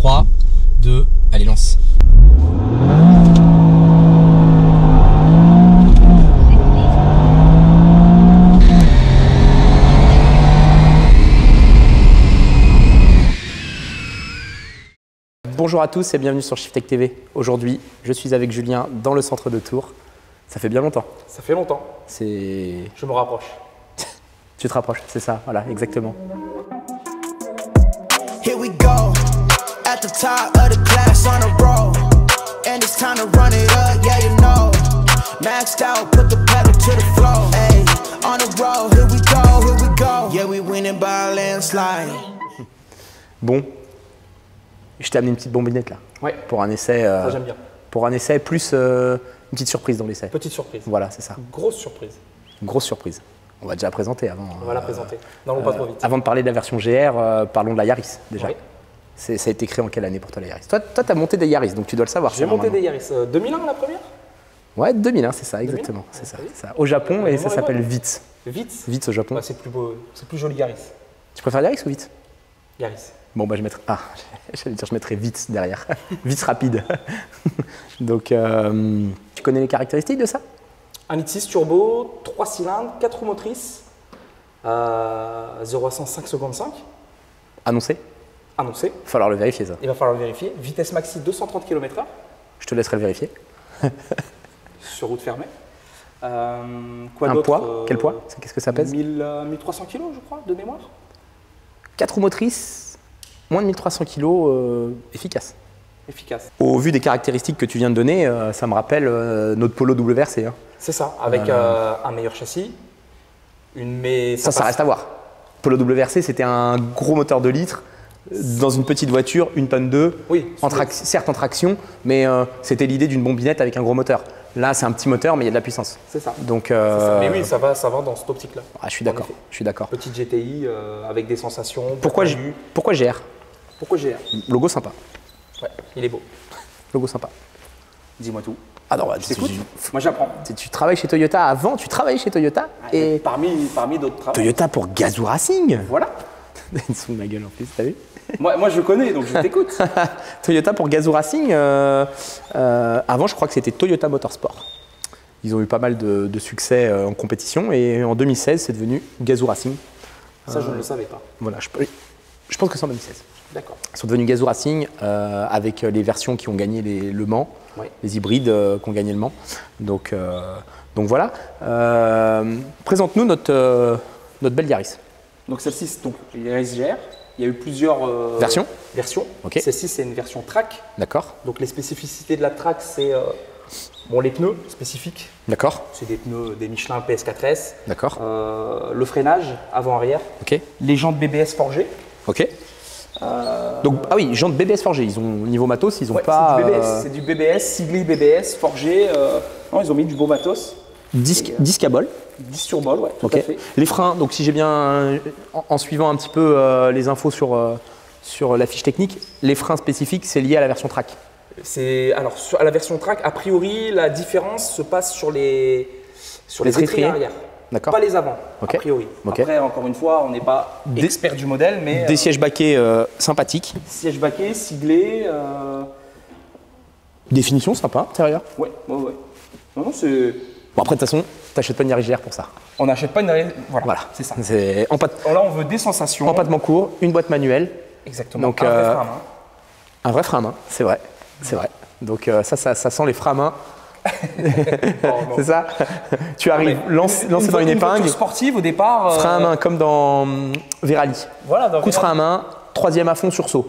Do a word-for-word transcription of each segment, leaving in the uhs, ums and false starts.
trois, deux, allez, lance. Bonjour à tous et bienvenue sur ShifTech T V. Aujourd'hui, je suis avec Julien dans le centre de Tours. Ça fait bien longtemps. Ça fait longtemps. C'est... Je me rapproche. Tu te rapproches, c'est ça, voilà, exactement. Here we go, at the top of the class on a roll. And it's time to run it up, yeah you know. Maxed out, put the pedal to the floor. Hey, on the road, here we go, here we go. Yeah, we winning by a landslide. Bon. Je t'ai amené une petite bombinette là, ouais. Pour un essai, euh, ça j'aime bien. Pour un essai plus euh, une petite surprise dans l'essai. Petite surprise. Voilà, c'est ça. Grosse surprise. Grosse surprise. On va déjà la présenter avant. On va la présenter. Euh, non, euh, pas trop vite. Avant de parler de la version G R, euh, parlons de la Yaris déjà. Ouais. Ça a été créé en quelle année pour toi la Yaris? Toi, tu as monté des Yaris, donc tu dois le savoir. J'ai monté des Yaris. Euh, deux mille un la première? Ouais, deux mille un, c'est ça, exactement. C'est ça, ça. Au Japon, et ça s'appelle Vitz. Vitz Vitz au Japon. Bah, c'est plus beau, c'est plus joli Yaris. Tu préfères Yaris ou Vitz? Yaris. Bon, bah, je mettrai, ah, j'allais dire, je mettrai Vitz derrière, Vitz rapide. Donc, euh, tu connais les caractéristiques de ça? un litre six turbo, trois cylindres, quatre roues motrices, euh, zéro à cent en cinq secondes cinq. Annoncé? Annoncé. Il va falloir le vérifier, ça. Il va falloir le vérifier. Vitesse maxi deux cent trente kilomètres heure. Je te laisserai le vérifier. Sur route fermée. Euh, quoi d'autre? Un poids? Quel poids? Qu'est-ce que ça pèse? mille, mille trois cents kilos, je crois, de mémoire. quatre roues motrices. Moins de mille trois cents kilos, euh, efficace. Efficace. Au vu des caractéristiques que tu viens de donner, euh, ça me rappelle euh, notre Polo W R C. Hein. C'est ça, avec euh... Euh, un meilleur châssis, une mais ça, ça, ça reste à voir. Polo W R C, c'était un gros moteur deux litres dans une petite voiture, une tonne deux, oui, en tra... certes en traction, mais euh, c'était l'idée d'une bombinette avec un gros moteur. Là, c'est un petit moteur, mais il y a de la puissance. C'est ça. Donc, euh... ça. Mais oui, ça va, ça va dans cette optique-là. Ah, je suis d'accord. Je suis d'accord. Petite G T I euh, avec des sensations. Pourquoi j'ai eu... Pourquoi G R? Pourquoi G R? Logo sympa. Ouais, il est beau. Logo sympa. Dis-moi tout. Ah non, bah, tu t'écoutes. Moi j'apprends. Tu, tu travailles chez Toyota avant, tu travailles chez Toyota ah, et parmi, parmi d'autres travaux. Toyota pour Gazoo Racing. Voilà. Ils sont de ma gueule en plus, t'as vu? Moi, moi je connais, donc je t'écoute. Toyota pour Gazoo Racing, euh, euh, avant je crois que c'était Toyota Motorsport. Ils ont eu pas mal de, de succès en compétition et en deux mille seize c'est devenu Gazoo Racing. Ça euh, je ne le savais pas. Voilà, je, je pense que c'est en deux mille seize. D'accord. Ils sont devenus Gazoo Racing euh, avec les versions qui ont gagné les, le Mans, ouais. Les hybrides euh, qui ont gagné le Mans. Donc, euh, donc voilà. Euh, Présente-nous notre, euh, notre belle Yaris. Donc celle-ci, donc Yaris G R. Il y a eu plusieurs euh, versions. versions. Okay. Celle-ci, c'est une version track. D'accord. Donc les spécificités de la track, c'est euh, bon, les pneus spécifiques. D'accord. C'est des pneus des Michelin P S quatre S. D'accord. Euh, le freinage avant-arrière. Ok. Les jantes B B S forgées. Ok. Euh... Donc, ah oui, jantes B B S forgées, ils ont niveau matos, ils ont ouais, pas. C'est du B B S, euh... siglé B B S, forgé. Euh... Non, ils ont mis du beau matos. Disque, euh... disque à bol. Disque sur bol, ouais, tout okay. à fait. Les freins, donc si j'ai bien. En, en suivant un petit peu euh, les infos sur, euh, sur la fiche technique, les freins spécifiques, c'est lié à la version track. Alors, sur, à la version track, a priori, la différence se passe sur les, sur les, les étriers arrière. Pas les avant, okay. a priori. Okay. Après, encore une fois, on n'est pas des, expert du modèle, mais... Des euh, sièges baquets euh, sympathiques. Sièges baquets, siglés... Euh... Définition sympa, intérieur. Ouais, ouais, ouais. Non, non, c'est... Bon, après, de toute façon, t'achètes pas une Yaris G R pour ça. On n'achète pas une Yaris... Voilà, voilà. c'est ça. En pat... Là, on veut des sensations. Empattement court, une boîte manuelle. Exactement, donc, un euh... vrai frein à main. Un vrai frein à main, c'est vrai, c'est vrai. Donc euh, ça, ça, ça sent les freins à main. C'est ça. Tu arrives, lancé dans une épingle. Une sportive au départ. Euh... Frein à main, comme dans Vérali. Voilà. Dans Coup de frein à main, troisième à fond sur saut.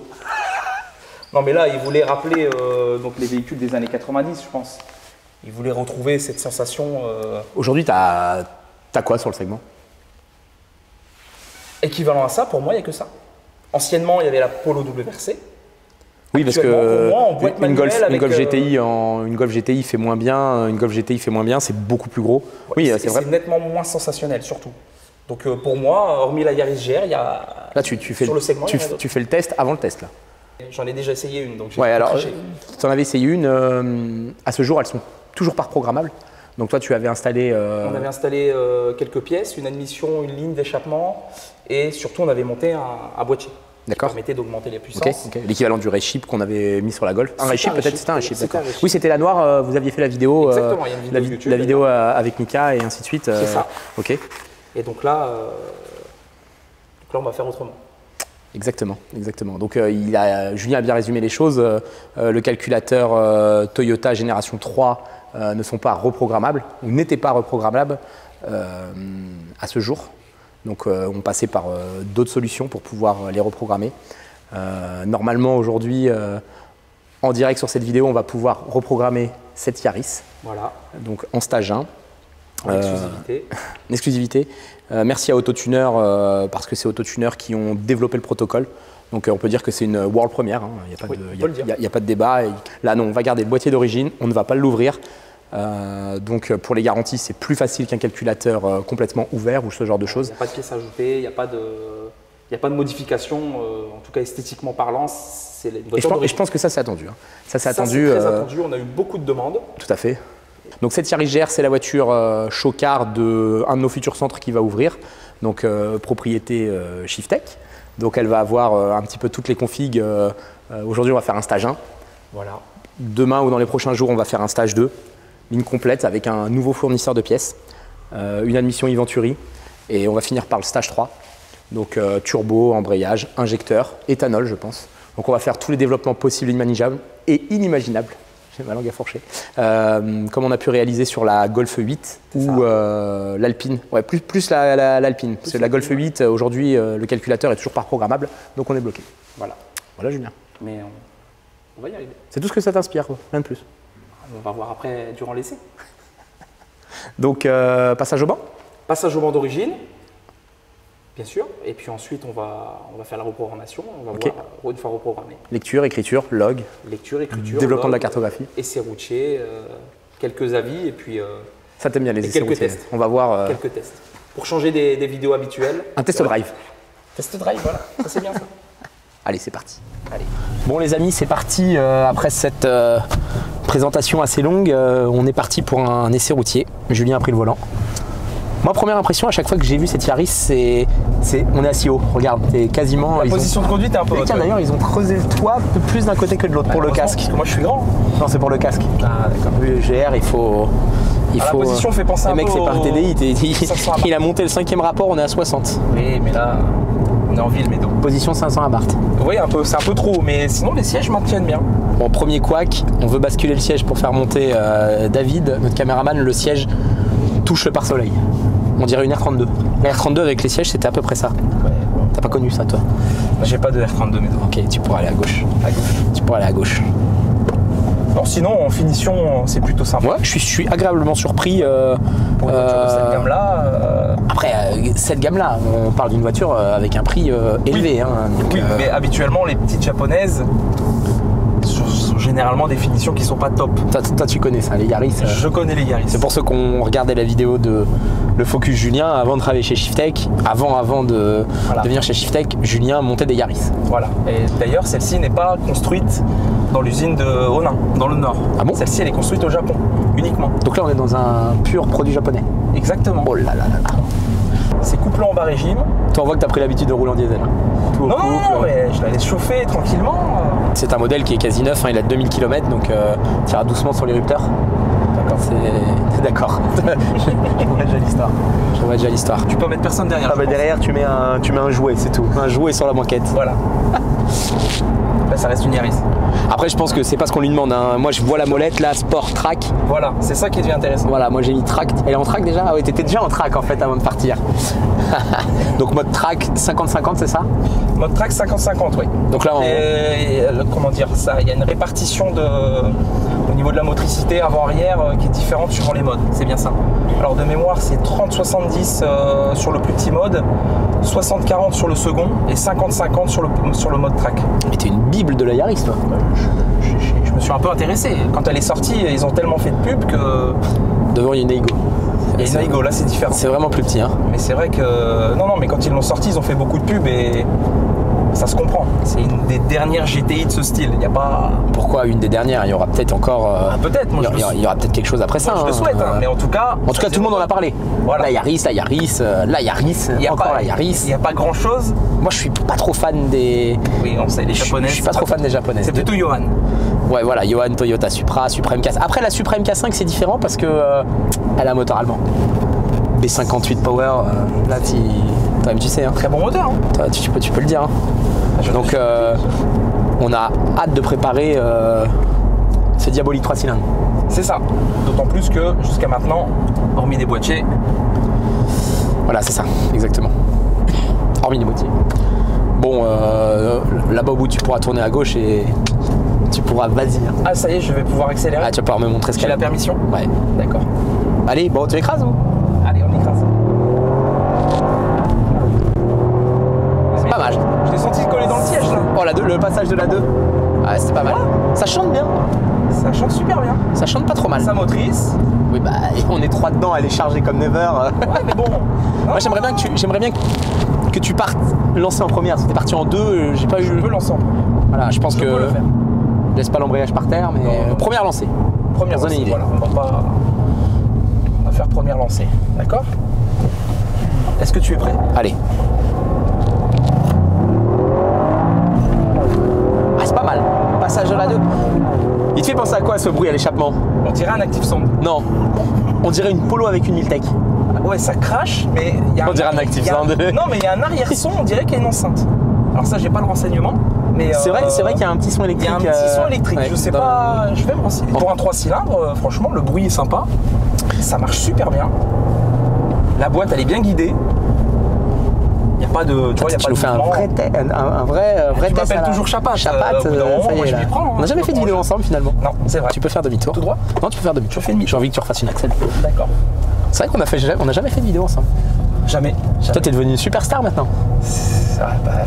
Non, mais là, ils voulaient rappeler euh, donc les véhicules des années quatre-vingt-dix, je pense. Ils voulaient retrouver cette sensation. Euh... Aujourd'hui, tu as... as quoi sur le segment? Équivalent à ça, pour moi, il n'y a que ça. Anciennement, il y avait la Polo W R C. Oui, parce que moi, une, Golf, une, Golf G T I euh... en, une Golf G T I fait moins bien, une Golf G T I fait moins bien, c'est beaucoup plus gros. Ouais, oui, c'est vrai. C'est nettement moins sensationnel surtout. Donc euh, pour moi, hormis la Yaris G R, il y a là tu, tu fais sur le, le segment. Tu, tu fais le test avant le test là. J'en ai déjà essayé une, donc. Ouais, alors tu en avais essayé une. Euh, à ce jour, elles sont toujours pas programmables. Donc toi, tu avais installé. Euh... On avait installé euh, quelques pièces, une admission, une ligne d'échappement, et surtout on avait monté un, un boîtier. qui permettait d'augmenter les puissances. Okay, okay. L'équivalent du race chip qu'on avait mis sur la Golf. Un race chip peut-être, c'était un race chip, d'accord. Oui, c'était la noire, euh, vous aviez fait la vidéo, exactement, il y a une vidéo la, YouTube, la vidéo avec Mika et ainsi de suite. Euh, C'est ça. Ok. Et donc là, euh, donc là, on va faire autrement. Exactement, exactement. Donc euh, il a, Julien a bien résumé les choses. Euh, le calculateur euh, Toyota Génération trois euh, ne sont pas reprogrammables, ou n'étaient pas reprogrammables euh, à ce jour. Donc euh, on passait par euh, d'autres solutions pour pouvoir euh, les reprogrammer. Euh, normalement aujourd'hui, euh, en direct sur cette vidéo, on va pouvoir reprogrammer cette Yaris. Voilà. Donc en stage un. En exclusivité. Euh, en exclusivité. Euh, merci à AutoTuner euh, parce que c'est AutoTuner qui ont développé le protocole. Donc euh, on peut dire que c'est une world première. Hein. Il n'y a, oui, a, a, a pas de débat. Et là non, on va garder le boîtier d'origine, on ne va pas l'ouvrir. Euh, donc pour les garanties, c'est plus facile qu'un calculateur euh, complètement ouvert ou ce genre de choses. Il n'y a pas de pièces ajoutées, il n'y a pas de, il n'y a pas de modification, euh, en tout cas esthétiquement parlant. C'est les et, je pense, et je pense que ça c'est attendu. Hein. Ça c'est attendu. Très euh... attendu. On a eu beaucoup de demandes. Tout à fait. Donc cette Yaris G R, c'est la voiture euh, chocard de un de nos futurs centres qui va ouvrir, donc euh, propriété euh, ShifTech. Donc elle va avoir euh, un petit peu toutes les configs. Euh, euh, Aujourd'hui, on va faire un stage un. Voilà. Demain ou dans les prochains jours, on va faire un stage deux. Ligne complète avec un nouveau fournisseur de pièces, euh, une admission Inventury, et on va finir par le stage trois. Donc euh, turbo, embrayage, injecteur, éthanol je pense. Donc on va faire tous les développements possibles, imaginables et inimaginables. J'ai ma langue à fourcher. Euh, comme on a pu réaliser sur la Golf huit ou euh, l'Alpine. Ouais, plus, plus la, la, l'Alpine. Parce que la Golf huit, aujourd'hui, euh, le calculateur est toujours pas programmable, donc on est bloqué. Voilà. Voilà Julien. Mais on, on va y arriver. C'est tout ce que ça t'inspire, rien de plus. On va voir après, durant l'essai. Donc, euh, passage au banc. Passage au banc d'origine, bien sûr. Et puis ensuite, on va, on va faire la reprogrammation. On va okay. voir, une fois reprogrammé. Lecture, écriture, log. Lecture, écriture, développement log, de la cartographie. Essai routier, euh, quelques avis et puis… Euh, ça t'aime bien les essais routiers. On va voir… Euh... Quelques tests. Pour changer des, des vidéos habituelles. Un test drive. Vrai. Test drive, voilà. Ça, c'est bien ça. Allez, c'est parti. Allez. Bon les amis, c'est parti. Euh, après cette… Euh... présentation assez longue, euh, on est parti pour un, un essai routier. Julien a pris le volant. Ma première impression à chaque fois que j'ai vu cette Yaris, c'est on est assis haut. Regarde, c'est quasiment… La position ont... de conduite est un peu… Tiens d'ailleurs, ils ont creusé le toit plus d'un côté que de l'autre pour le casque. Parce que moi je suis grand. Non, c'est pour le casque. Ah d'accord. Le G R, il faut… Il faut la position euh... fait penser un peu… Le mec, c'est par T D I. Il, il a monté le cinquième rapport, on est à soixante. Oui, mais là… On est en ville, Médo. Position cinq cents à Barth. Oui, un peu, c'est un peu trop, mais sinon les sièges maintiennent bien. Bon, premier couac, on veut basculer le siège pour faire monter euh, David, notre caméraman. Le siège touche le pare-soleil. On dirait une R trente-deux. La R trente-deux avec les sièges, c'était à peu près ça. Ouais. T'as pas connu ça, toi? J'ai pas de R trente-deux, Médo. Ok, tu pourras aller à gauche. À gauche. Tu pourras aller à gauche. Alors sinon, en finition, c'est plutôt sympa. Ouais, je suis, je suis agréablement surpris. Euh, Pour une voiture de cette gamme-là. Euh... Après, cette gamme-là, on parle d'une voiture avec un prix euh, élevé. Oui, hein, donc, oui euh... mais habituellement, les petites japonaises sont généralement des finitions qui sont pas top. Toi, toi tu connais ça, les Yaris. Euh... Je connais les Yaris. C'est pour ceux qu'on regardait la vidéo de le Focus Julien avant de travailler chez ShifTech. Avant, avant de, voilà. de venir chez ShifTech, Julien montait des Yaris. Voilà. Et d'ailleurs, celle-ci n'est pas construite dans l'usine de Honin, dans le Nord. Ah bon? Celle-ci, elle est construite au Japon, uniquement. Donc là, on est dans un pur produit japonais. Exactement. Oh là là là là. C'est couplant en bas régime. Toi, on voit que tu as pris l'habitude de rouler en diesel. Tout non, non, non, mais je la laisse chauffer tranquillement. C'est un modèle qui est quasi neuf, hein, il a deux mille kilomètres, donc euh, tu iras doucement sur les rupteurs. D'accord. Je vois déjà l'histoire. Je vois déjà l'histoire. Tu peux mettre personne derrière. Ah bah derrière, tu mets un, tu mets un jouet, c'est tout. Un jouet sur la banquette. Voilà. Là, ça reste une Yaris. Après, je pense que c'est pas ce qu'on lui demande. Hein. Moi, je vois la molette, là, sport, track. Voilà, c'est ça qui devient intéressant. Voilà, moi j'ai mis track. Elle est en track déjà? Ah oui, t'étais déjà en track en fait avant de partir. Donc mode track cinquante cinquante, c'est ça? Mode track cinquante cinquante, oui. Donc là, on... Et, comment dire ça? Il y a une répartition de… au niveau de la motricité avant-arrière qui est différente suivant les modes, c'est bien ça. Alors de mémoire, c'est trente soixante-dix euh, sur le plus petit mode, soixante quarante sur le second et cinquante cinquante sur le, sur le mode track. Mais t'es une bible de la Yaris toi. Je, je, je, je me suis un peu intéressé. Quand elle est sortie, ils ont tellement fait de pub que… Devant, il y a une Aigo. Il y a une Aigo, là c'est différent. C'est vraiment plus petit. Hein. Mais c'est vrai que… Non, non, mais quand ils l'ont sortie, ils ont fait beaucoup de pub et… ça se comprend. C'est une des dernières G T I de ce style. Il y a pas. Pourquoi une des dernières? Il y aura peut-être encore. Euh... Ah, peut-être. Moi, il y aura, le... aura peut-être quelque chose après moi, ça. Je hein. le souhaite. Hein. Mais en tout cas. En tout cas, tout le monde en a parlé. Voilà. La Yaris, la Yaris, euh, la Yaris, y a encore pas, la Yaris. Il n'y a pas grand-chose. Moi, je suis pas trop fan des. Oui, on sait les japonaises. Je suis pas trop fan des japonaises. C'est plutôt Johan. Ouais, voilà, Johan, Toyota Supra, Supreme K cinq. Après, la Supreme K cinq, c'est différent parce que euh, elle a un moteur allemand. B cinquante-huit Power, euh, là, tu... toi-même tu sais. Hein. Très bon moteur. Hein. Toi, tu, tu, peux, tu peux le dire. Hein. Ah, donc, euh, on a hâte de préparer euh, ce diabolique trois cylindres. C'est ça. D'autant plus que jusqu'à maintenant, hormis des boîtiers. Voilà, c'est ça, exactement. Hormis des boîtiers. Bon, euh, là-bas au bout, tu pourras tourner à gauche et tu pourras, vas-y. Ah, ça y est, je vais pouvoir accélérer. Ah, tu vas pouvoir me montrer ce qu'il y a. J'ai la permission. Ouais. D'accord. Allez, bon, tu écrases ou ? Allez, on écrase. C'est pas mal. Je t'ai senti coller dans le siège là. Oh, la deux, le passage de la deux. Ah, c'est pas mal. Ah. Ça chante bien. Ça chante super bien. Ça chante pas trop mal. Sa motrice. Oui, bah, on est trois dedans, elle est chargée comme never. Ouais, mais bon. Moi, j'aimerais bien que tu, j'aimerais bien que, que tu partes lancer en première. C'était parti en deux, j'ai pas eu. Je peux lancer en première. Voilà, je pense je que. Peux le faire. Laisse pas l'embrayage par terre, mais non, non. première lancée. Première lancée, idée. Voilà, on va pas on va faire première lancée, d'accord? Est-ce que tu es prêt? Allez. Ah, c'est pas mal. Passage de la deux. Il te fait penser à quoi ce bruit à l'échappement? On dirait un actif sound. Non. On dirait une Polo avec une Milltek. Ouais, ça crache, mais il y a. On un dirait un actif sound. Un... Non, mais il y a un arrière-son, on dirait qu'il y a une enceinte. Alors ça, j'ai pas le renseignement. C'est euh, vrai, vrai qu'il y a un petit son électrique. Il y a un petit son électrique, euh, je sais pas, je vais me renseigner. Pour un trois cylindres, franchement, le bruit est sympa. Ça marche super bien. La boîte, elle est bien guidée. Il n'y a pas de. Tu vois, il n'y a pas de. Tu nous fais un, un, un vrai, euh, vrai tu test. Tu m'appelles toujours Chapat. Chapat, euh, ça y est. Là. Prends, hein, on n'a jamais fait de vidéo ensemble finalement. Non, c'est vrai. Tu peux faire demi-tour. Tout droit? Non, tu peux faire demi-tour. J'ai envie que tu refasses une Axel. D'accord. C'est vrai qu'on n'a jamais fait de vidéo ensemble. Jamais. Toi, t'es devenu une superstar maintenant.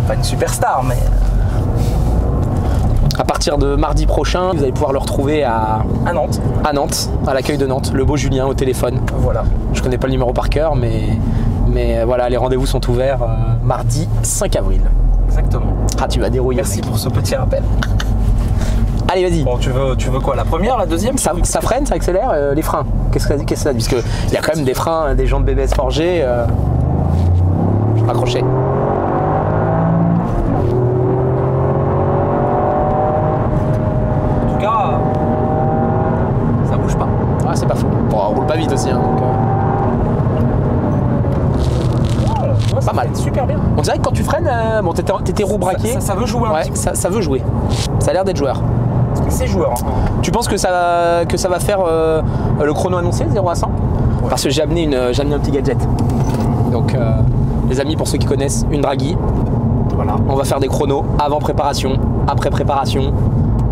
Pas une superstar, mais. À partir de mardi prochain, vous allez pouvoir le retrouver à, à Nantes, à Nantes, à l'accueil de Nantes, le beau Julien au téléphone. Voilà. Je connais pas le numéro par cœur, mais, mais voilà, les rendez-vous sont ouverts euh, mardi cinq avril. Exactement. Ah, tu vas dérouiller. Merci pour ce petit rappel. Allez, vas-y. Bon, tu veux, tu veux quoi? La première, la deuxième? Ça, ça freine, ça accélère. Euh, les freins. Qu'est-ce que ça dit? Qu'est-ce que ça dit? Parce qu'il y a quand même des freins, des gens de B B S forgés. Euh... Accrochés. Vite aussi hein, donc, euh... oh, vois, pas mal, super bien. On dirait que quand tu freines, euh, bon, t'étais roue braquée. Ça, ça, ça veut jouer. Ouais, ça, ça veut jouer. Ça a l'air d'être joueur. C'est joueur. Hein. Tu penses que ça, que ça va faire euh, le chrono annoncé zéro à cent? Ouais. Parce que j'ai amené, amené un petit gadget. Donc, euh, les amis, pour ceux qui connaissent, une draghi. Voilà. On va faire des chronos avant préparation, après préparation.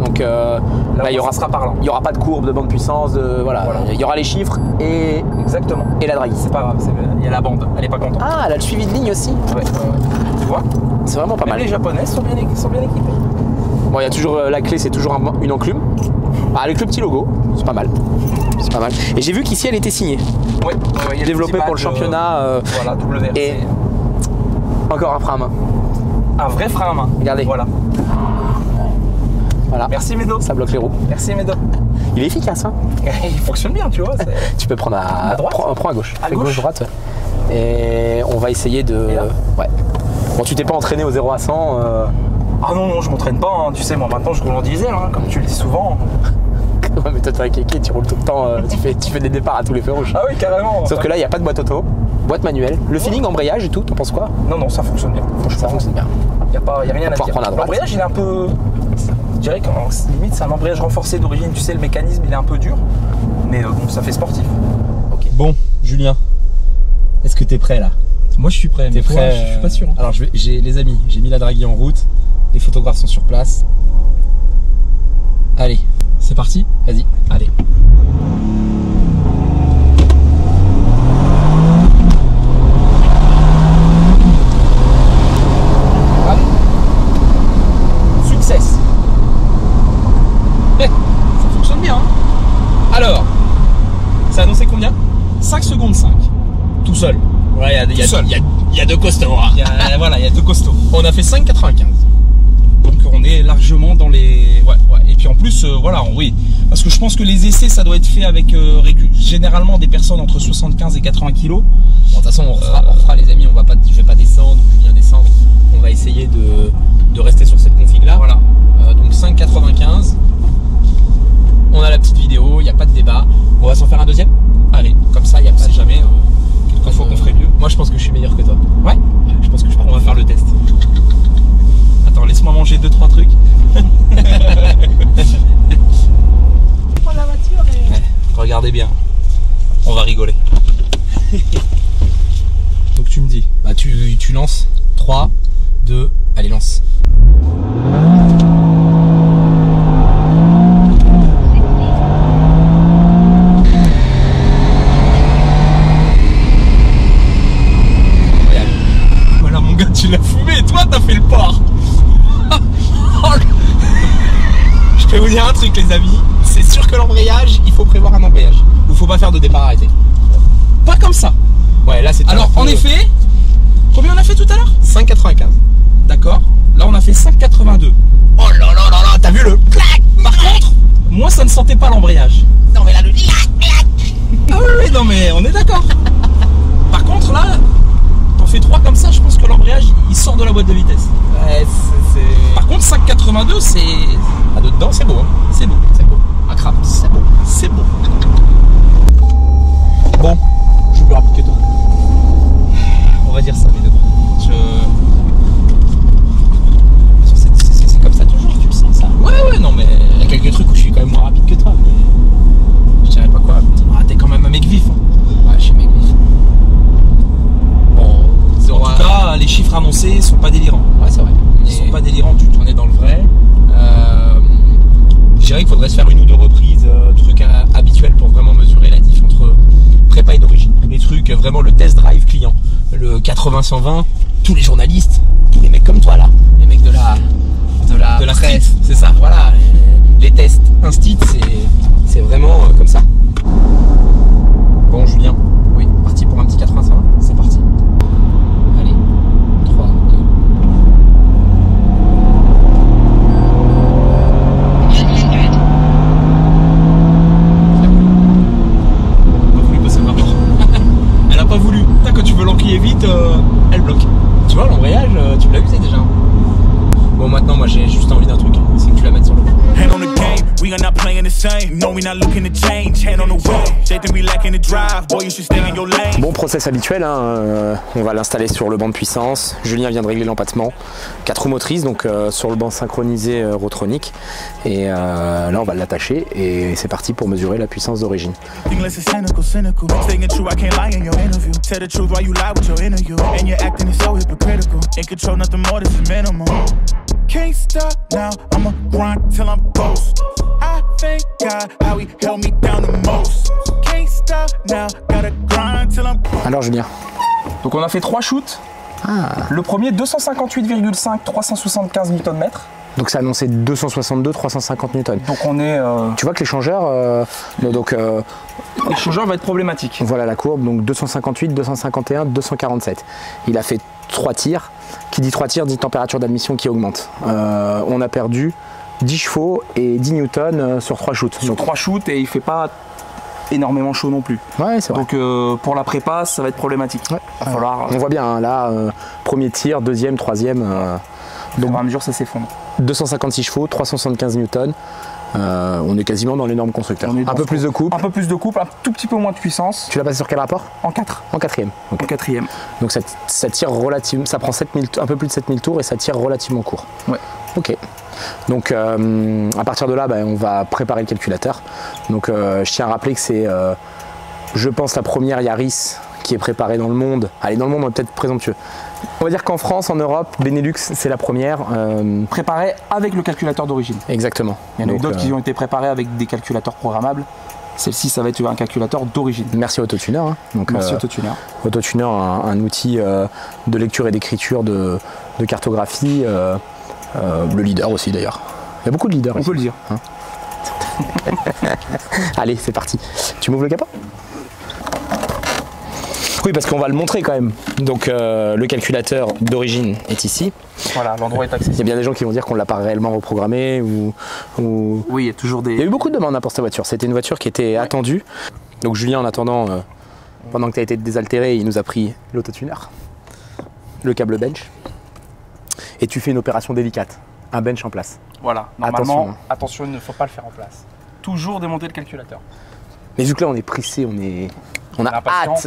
Donc euh, là, il y aura, sera parlant. Il n'y aura pas de courbe, de bande puissance, de, voilà. Voilà. Il y aura les chiffres et, exactement. Et la drague. C'est pas grave, il y a la bande, elle n'est pas contente. Ah, elle a le suivi de ligne aussi. Ouais, ouais, ouais. Tu vois? C'est vraiment pas Même mal. Les japonaises sont bien, sont bien équipées. Bon, il y a toujours la clé, c'est toujours un, une enclume. Ah, avec le petit logo, c'est pas mal. C'est pas mal. Et j'ai vu qu'ici, elle était signée. Oui, ouais, ouais, développée pour le championnat. Euh, voilà, W R C. Et encore un frein à main. Un vrai frein à main. Regardez. Voilà. Voilà. Merci Médo. Ça bloque les roues. Merci Médo. Il est efficace hein. Il fonctionne bien tu vois. Tu peux prendre à, à droite. Prends, prends à gauche. À gauche. gauche droite. Et on va essayer de. Ouais. Bon tu t'es pas entraîné au zéro à cent. Euh... Ah non non je m'entraîne pas. Hein. Tu sais moi maintenant je roule en diesel hein, comme tu le dis souvent. Ouais mais toi t'es un kéké, tu roules tout le temps, euh, tu, fais, tu fais des départs à tous les feux rouges. Ah oui carrément. Sauf que là il n'y a pas de boîte auto, boîte manuelle. Le feeling embrayage et tout, t'en penses quoi? Non non ça fonctionne bien. Ça fonctionne bien. Il n'y a, a rien à dire. L'embrayage il est un peu. Je dirais qu'en limite c'est un embrayage renforcé d'origine, tu sais le mécanisme il est un peu dur, mais euh, bon ça fait sportif. Okay. Bon Julien, est-ce que t'es prêt là? Moi je suis prêt, mais prêt, toi, euh... je suis pas sûr. Hein. Alors je vais, j'ai les amis, j'ai mis la draguille en route, les photographes sont sur place. Allez, c'est parti? Vas-y, allez. cinq secondes cinq, tout seul. Ouais, il y, y, y, y a deux costauds. Hein. Y a, voilà, il y a deux costauds. On a fait cinq quatre-vingt-quinze. on est largement dans les... Ouais, ouais. Et puis en plus, euh, voilà, oui. Parce que je pense que les essais, ça doit être fait avec euh, généralement des personnes entre soixante-quinze et quatre-vingts kilos. Bon, de toute façon, on refera, on refera les amis, on va pas, je vais pas descendre, je viens descendre. On va essayer de, de rester sur cette config-là. Voilà. Euh, donc cinq quatre-vingt-quinze. On a la petite vidéo, il n'y a pas de débat. On va s'en faire un deuxième. Allez, comme ça, il n'y a pas de jamais. Euh, Quelquefois qu'on ferait mieux. Moi, je pense que je suis meilleur que toi. Ouais. Je pense que je pars. On va faire le test. Attends, laisse-moi manger deux trois trucs. Prends la voiture et... ouais, regardez bien. On va rigoler. Donc tu me dis. Bah tu, tu lances. trois, deux, allez, lance. Voilà mon gars, tu l'as fumé et toi t'as fait le porc. Je peux vous dire un truc les amis, c'est sûr que l'embrayage, il faut prévoir un embrayage. Il faut pas faire de départ arrêté. Pas comme ça. Ouais, là c'est... Alors en effet, combien on a fait tout à l'heure? cinq quatre-vingt-quinze. D'accord. Là on a fait cinq quatre-vingt-deux. Oh là là là là, t'as vu le clac? Par contre, moi ça ne sentait pas l'embrayage. Non mais là le clac clac. Ah oui oui, non mais on est d'accord. Par contre là, t'en fais trois comme ça, je pense que l'embrayage il sort de la boîte de vitesse. Ouais, c'est... Par contre cinq quatre-vingt-deux c'est... Ah, dedans c'est beau hein. C'est beau. C'est beau. Ah crap, c'est beau. C'est beau. Bon, je suis plus rapide que toi. On va dire ça, Médo. Je... C'est comme ça toujours, tu le sens ça. Ouais, ouais, non, mais il y a quelques trucs où je suis quand même moins rapide que toi, mais je dirais pas quoi. Ah, t'es quand même un mec vif. Hein. Ouais, je suis un mec vif. Bon, en tout cas, les chiffres annoncés sont pas délirants. Ouais, c'est vrai. Ils sont pas délirants du tout. On est dans le vrai. Euh... Je dirais qu'il faudrait se faire une ou deux reprises, euh, truc habituel pour vraiment mesurer la diff entre prépa et d'origine. Les trucs, vraiment le test drive client. Le quatre-vingts cent vingt, tous les journalistes, tous les mecs comme toi là, les mecs de la de la, de la presse, c'est ça, voilà, les, les tests instit, c'est vraiment euh, comme ça. Bon Julien, oui, parti pour un petit quatre-vingts cent vingt, c'est parti. Allez, trois, deux. Vite, euh, elle bloque. Tu vois l'embrayage, euh, tu l'as usé déjà. Bon maintenant moi j'ai juste envie d'un truc, c'est que tu la mettes sur le. Hand on the game, we are not playing the same. No, we not looking to change. Hand on the road, they think we lacking the drive. Boy, you should stay in your lane. Bon process habituel, hein, euh, on va l'installer sur le banc de puissance. Julien vient de régler l'empattement. Quatre roues motrices, donc euh, sur le banc synchronisé euh, Rotronic. Et euh, là on va l'attacher et c'est parti pour mesurer la puissance d'origine. Can't stop now, I'ma grind till I'm ghost. I thank God how he held me down the most. Can't stop now, gotta grind till I'm... Alors Julien. Donc on a fait trois shoots. Ah. Le premier deux cent cinquante-huit virgule cinq, trois cent soixante-quinze newtons mètres. Donc ça annonçait deux cent soixante-deux, trois cent cinquante newtons. Donc on est... Euh... Tu vois que l'échangeur... Euh, euh, l'échangeur va être problématique. Voilà la courbe, donc deux cent cinquante-huit, deux cent cinquante et un, deux cent quarante-sept. Il a fait trois tirs. Qui dit trois tirs dit température d'admission qui augmente. Euh, on a perdu dix chevaux et dix newtons sur trois shoots. Sur donc trois shoots et il fait pas énormément chaud non plus. Ouais, c'est vrai. Donc euh, pour la prépa, ça va être problématique. Ouais. Il va falloir... On voit bien, hein, là, euh, premier tir, deuxième, troisième. Euh, donc à mesure, ça s'effondre. deux cent cinquante-six chevaux, trois cent soixante-quinze newtons. Euh, on est quasiment dans les normes constructeurs. Un peu plus de couple. Un peu plus de couple, un tout petit peu moins de puissance. Tu l'as passé sur quel rapport? En quatre. En quatrième. Okay. En quatrième. Donc ça, ça tire relativement. Ça prend sept mille, un peu plus de sept mille tours et ça tire relativement court. Ouais. Ok. Donc euh, à partir de là, bah, on va préparer le calculateur. Donc euh, je tiens à rappeler que c'est, euh, je pense, la première Yaris qui est préparée dans le monde. Allez, dans le monde, on est peut-être présomptueux. On va dire qu'en France, en Europe, Benelux, c'est la première. Euh... Préparée avec le calculateur d'origine. Exactement. Il y en a d'autres euh... qui ont été préparés avec des calculateurs programmables. Celle-ci, ça va être un calculateur d'origine. Merci AutoTuner. Hein. Donc, merci euh, AutoTuner. AutoTuner, un, un outil euh, de lecture et d'écriture, de, de cartographie. Euh, euh, le leader aussi d'ailleurs. Il y a beaucoup de leaders. On ici. Peut le dire. Hein. Allez, c'est parti. Tu m'ouvres le capot ? Oui, parce qu'on va le montrer quand même. Donc euh, le calculateur d'origine est ici. Voilà, l'endroit est accessible. Il y a bien des gens qui vont dire qu'on ne l'a pas réellement reprogrammé ou, ou... Oui, il y a toujours des... Il y a eu beaucoup de demandes pour cette voiture. C'était une voiture qui était ouais. attendue. Donc Julien, en attendant, euh, pendant que tu as été désaltéré, il nous a pris l'autotuner, le câble bench. Et tu fais une opération délicate, un bench en place. Voilà, normalement, attention, attention il ne faut pas le faire en place. Toujours démonter le calculateur. Mais vu que là on est pressé, on est, on a hâte.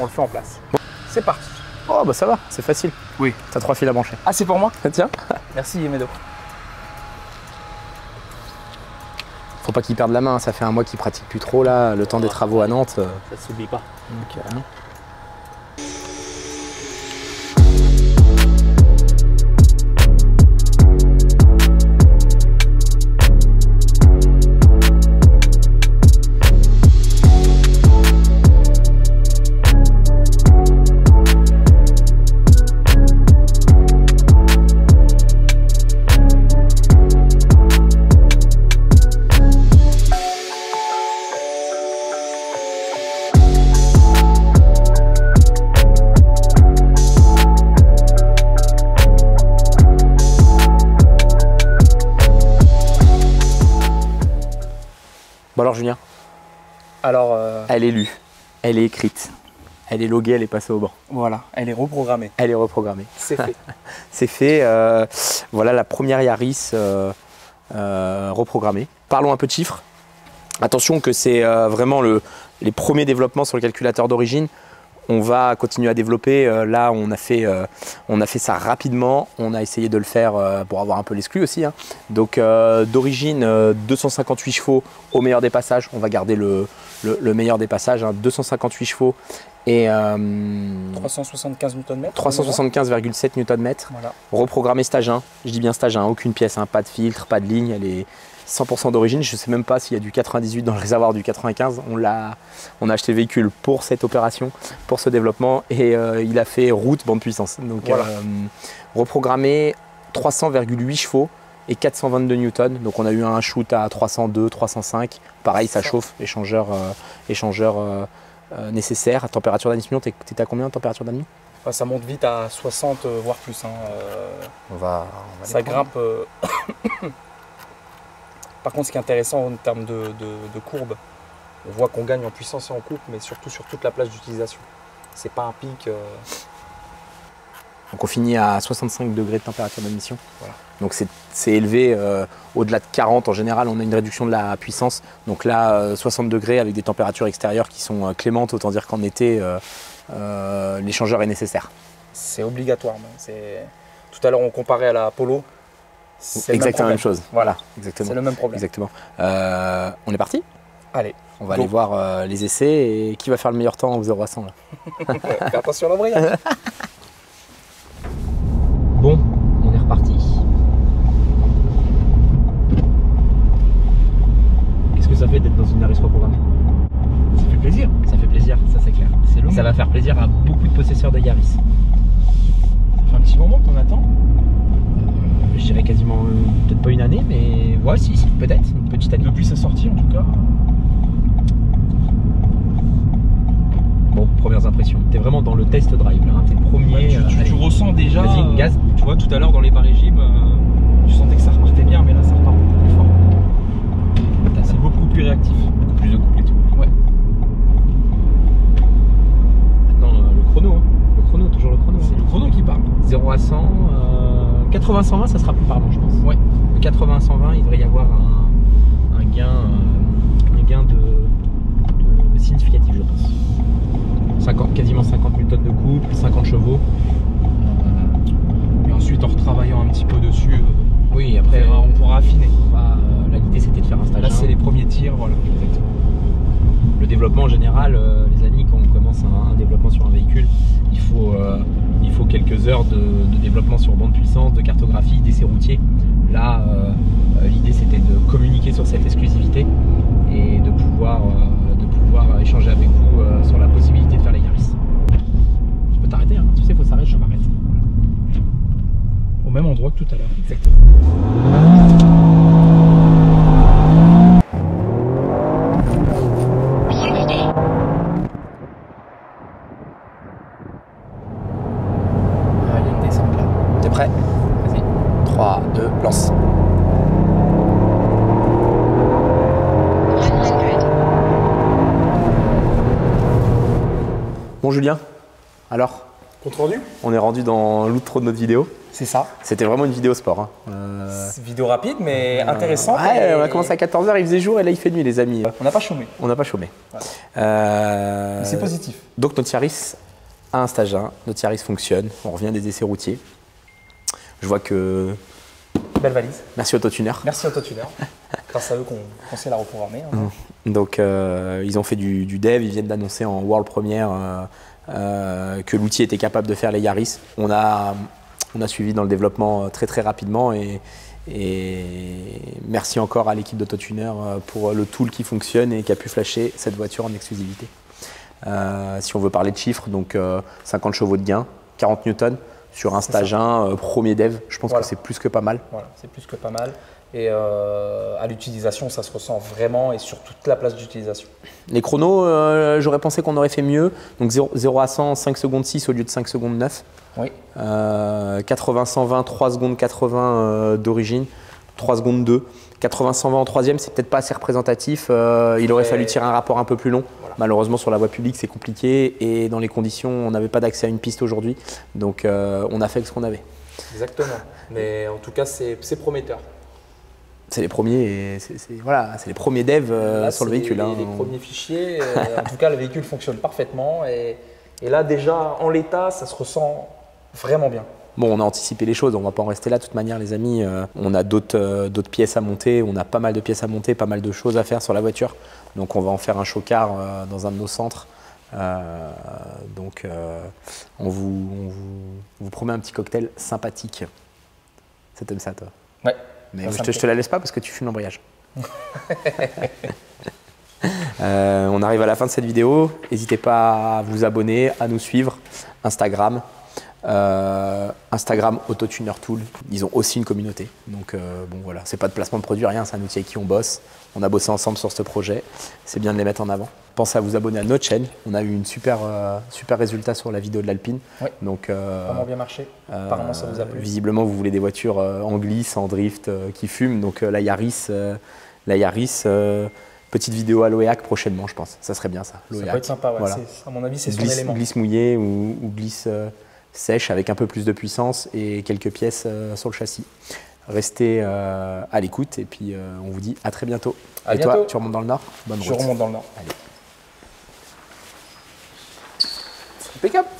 On le fait en place. Bon. C'est parti. Oh bah ça va, c'est facile. Oui. T'as trois fils à brancher. Ah c'est pour moi. Tiens. Merci Médo. Faut pas qu'il perde la main, ça fait un mois qu'il pratique plus trop là, le temps des travaux à Nantes. Ça s'oublie pas. Donc, euh... Alors Julien, alors euh... elle est lue, elle est écrite, elle est loguée, elle est passée au banc. Voilà, elle est reprogrammée. Elle est reprogrammée. C'est fait. C'est fait. Euh, voilà la première Yaris euh, euh, reprogrammée. Parlons un peu de chiffres. Attention que c'est euh, vraiment le, les premiers développements sur le calculateur d'origine. On va continuer à développer. Euh, là, on a, fait, euh, on a fait ça rapidement. On a essayé de le faire euh, pour avoir un peu l'exclu aussi. Hein. Donc, euh, d'origine, euh, deux cent cinquante-huit chevaux au meilleur des passages. On va garder le, le, le meilleur des passages. Hein. deux cent cinquante-huit chevaux et euh, trois cent soixante-quinze newton-mètres. trois cent soixante-quinze virgule sept newton-mètres. Voilà. Reprogrammé stage un. Je dis bien stage un. Aucune pièce, hein. Pas de filtre, pas de ligne. Elle est cent pour cent d'origine, je ne sais même pas s'il y a du quatre-vingt-dix-huit dans le réservoir du quatre-vingt-quinze. On a, on a acheté le véhicule pour cette opération, pour ce développement et euh, il a fait route bande puissance. Donc voilà. euh, reprogrammé trois cents virgule huit chevaux et quatre cent vingt-deux newtons. Donc on a eu un shoot à trois cent deux, trois cent cinq. Pareil, ça chauffe, échangeur, euh, échangeur euh, euh, nécessaire. Température d'admission, tu étais à combien de température d'admission? Ça monte vite à soixante voire plus. Hein. Euh, on va, on va ça grimpe. Euh... Par contre, ce qui est intéressant en termes de, de, de courbe, on voit qu'on gagne en puissance et en coupe, mais surtout sur toute la plage d'utilisation. C'est pas un pic. Euh... Donc on finit à soixante-cinq degrés de température d'admission. Voilà. Donc c'est élevé, euh, au-delà de quarante en général, on a une réduction de la puissance. Donc là, euh, soixante degrés avec des températures extérieures qui sont euh, clémentes, autant dire qu'en été, euh, euh, l'échangeur est nécessaire. C'est obligatoire. Tout à l'heure, on comparait à la Polo. C'est exactement la même chose. Voilà, exactement. C'est le même problème. Exactement. Euh, on est parti. Allez. On va go. aller voir euh, les essais et qui va faire le meilleur temps au zéro à cent là. Fais attention à l'embrayage. Bon, on est reparti. Qu'est-ce que ça fait d'être dans une Yaris reprogrammée? Ça fait plaisir. Ça fait plaisir, ça c'est clair. C'est long. Ça va faire plaisir à beaucoup de possesseurs de Yaris. Ça fait un petit moment qu'on attend. Je dirais quasiment, euh, peut-être pas une année, mais ouais, si, si peut-être, une petite année. Depuis sa sortie, en tout cas. Bon, premières impressions. T'es vraiment dans le test drive, là. Hein. T'es le premier. Ouais, tu, euh, tu, tu ressens déjà. Vas-y, gaz. Euh, tu vois, tout à l'heure dans les Paris-Gym, euh, tu sentais que ça repartait bien, mais là, ça repart beaucoup plus fort. C'est beaucoup plus réactif, beaucoup plus de couple et tout. Ouais. Maintenant, euh, le chrono. Hein. Le chrono, toujours le chrono. C'est le chrono qui parle. zéro à cent. Euh... quatre-vingts cent vingt, ça sera plus parlant, je pense. Ouais. Le quatre-vingts cent vingt, il devrait y avoir un, un gain, un gain de, de significatif, je pense. cinquante, quasiment cinquante newtons de couple, cinquante chevaux. Et ensuite, en retravaillant un petit peu dessus, oui, après, on pourra affiner. Bah, là, l'idée, c'était de faire un stage. Là, c'est les premiers tirs, voilà. Exactement. Le développement en général, euh, les amis, quand on commence un, un développement sur un véhicule, il faut, euh, il faut quelques heures de, de développement sur bande puissance, de cartographie, d'essais routiers. Là, euh, l'idée c'était de communiquer sur cette exclusivité et de pouvoir, euh, de pouvoir échanger avec vous euh, sur la possibilité de faire la Yaris. Je peux t'arrêter, hein, tu sais, il faut s'arrêter, je m'arrête. Voilà. Au même endroit que tout à l'heure. Exactement. Bon Julien, alors compte rendu. On est rendu dans l'outro de notre vidéo. C'est ça. C'était vraiment une vidéo sport. Hein. Euh... Vidéo rapide mais intéressante. Ouais, et... on a commencé à quatorze heures, il faisait jour et là il fait nuit les amis. On n'a pas chômé. On n'a pas chômé. Ouais. Euh... C'est positif. Donc notre Yaris a un stage un, notre Yaris fonctionne, on revient des essais routiers. Je vois que… Belle valise. Merci AutoTuner. Merci AutoTuner. Grâce à eux qu'on qu'on sait la reprogrammer. Hein. Donc euh, ils ont fait du, du dev, ils viennent d'annoncer en World Premiere euh, euh, que l'outil était capable de faire les Yaris. On a, on a suivi dans le développement très très rapidement et, et merci encore à l'équipe d'AutoTuner pour le tool qui fonctionne et qui a pu flasher cette voiture en exclusivité. Euh, si on veut parler de chiffres, donc euh, cinquante chevaux de gain, quarante newtons. Sur un stage un, euh, premier dev, je pense voilà. que c'est plus que pas mal. Voilà, c'est plus que pas mal. Et euh, à l'utilisation, ça se ressent vraiment et sur toute la place d'utilisation. Les chronos, euh, j'aurais pensé qu'on aurait fait mieux. Donc zéro à cent, cinq secondes six au lieu de cinq secondes neuf. Oui. Euh, quatre-vingts cent vingt, trois secondes quatre-vingts euh, d'origine, trois secondes deux. quatre-vingts cent vingt en troisième, c'est peut-être pas assez représentatif. Euh, il aurait et... fallu tirer un rapport un peu plus long. Voilà. Malheureusement, sur la voie publique, c'est compliqué. Et dans les conditions, on n'avait pas d'accès à une piste aujourd'hui. Donc, euh, on a fait avec ce qu'on avait. Exactement. Mais en tout cas, c'est prometteur. C'est les premiers, c'est voilà, les premiers devs euh, là, sur le véhicule. Les, hein, les on... premiers fichiers. Euh, en tout cas, le véhicule fonctionne parfaitement. Et, et là, déjà, en l'état, ça se ressent vraiment bien. Bon, on a anticipé les choses, on ne va pas en rester là de toute manière les amis. Euh, on a d'autres euh, d'autres pièces à monter, on a pas mal de pièces à monter, pas mal de choses à faire sur la voiture. Donc on va en faire un chocard euh, dans un de nos centres. Euh, donc euh, on, vous, on, vous, on vous promet un petit cocktail sympathique. Ça t'aime ça toi? Ouais. Mais je te, je te la laisse pas parce que tu fumes l'embrayage. euh, on arrive à la fin de cette vidéo. N'hésitez pas à vous abonner, à nous suivre. Instagram. Euh, Instagram, AutoTunerTool, ils ont aussi une communauté. Donc euh, bon voilà, c'est pas de placement de produit, rien, c'est un outil avec qui on bosse. On a bossé ensemble sur ce projet, c'est bien de les mettre en avant. Pensez à vous abonner à notre chaîne, on a eu une super, euh, super résultat sur la vidéo de l'Alpine. Oui, donc, euh, vraiment bien marché, euh, apparemment ça vous a plu. Visiblement vous voulez des voitures euh, en glisse, en drift, euh, qui fument, donc euh, la Yaris, euh, la Yaris euh, petite vidéo à l'O E A C prochainement je pense, ça serait bien ça. Ça peut être sympa, ouais. Voilà. À mon avis c'est son élément. Glisse mouillée ou, ou glisse… Euh, sèche avec un peu plus de puissance et quelques pièces euh, sur le châssis. Restez euh, à l'écoute et puis euh, on vous dit à très bientôt. À et bientôt. Toi, tu remontes dans le nord? Bonne route. Je remonte dans le nord. Allez. Impeccable.